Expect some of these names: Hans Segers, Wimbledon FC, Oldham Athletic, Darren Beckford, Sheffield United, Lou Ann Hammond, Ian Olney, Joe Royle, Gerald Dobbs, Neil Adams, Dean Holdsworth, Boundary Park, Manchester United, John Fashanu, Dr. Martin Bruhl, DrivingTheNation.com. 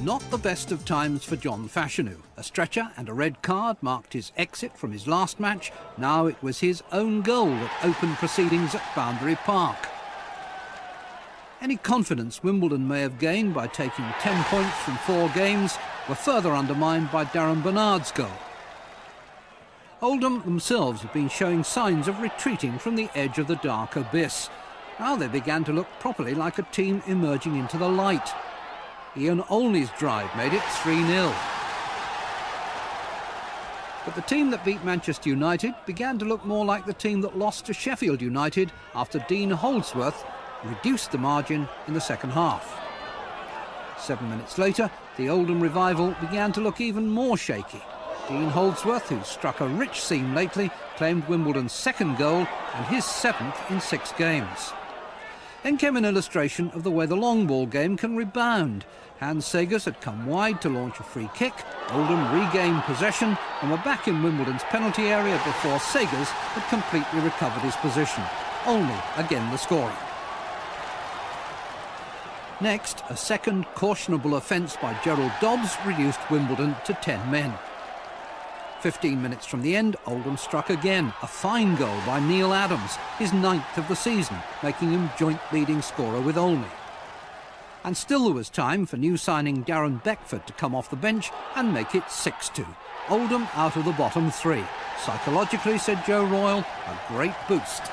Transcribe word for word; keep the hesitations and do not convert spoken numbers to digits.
Not the best of times for John Fashanu. A stretcher and a red card marked his exit from his last match. Now it was his own goal that opened proceedings at Boundary Park. Any confidence Wimbledon may have gained by taking ten points from four games were further undermined by Darren Bernard's goal. Oldham themselves have been showing signs of retreating from the edge of the dark abyss. Now they began to look properly like a team emerging into the light. Ian Olney's drive made it three nil. But the team that beat Manchester United began to look more like the team that lost to Sheffield United after Dean Holdsworth reduced the margin in the second half. Seven minutes later, the Oldham revival began to look even more shaky. Dean Holdsworth, who struck a rich seam lately, claimed Wimbledon's second goal and his seventh in six games. Then came an illustration of the way the long ball game can rebound. Hans Segers had come wide to launch a free kick. Oldham regained possession and were back in Wimbledon's penalty area before Segers had completely recovered his position. Olney again the scorer. Next, a second cautionable offence by Gerald Dobbs reduced Wimbledon to ten men. Fifteen minutes from the end, Oldham struck again. A fine goal by Neil Adams, his ninth of the season, making him joint leading scorer with Olney. And still there was time for new signing Darren Beckford to come off the bench and make it six two. Oldham out of the bottom three. Psychologically, said Joe Royle, a great boost.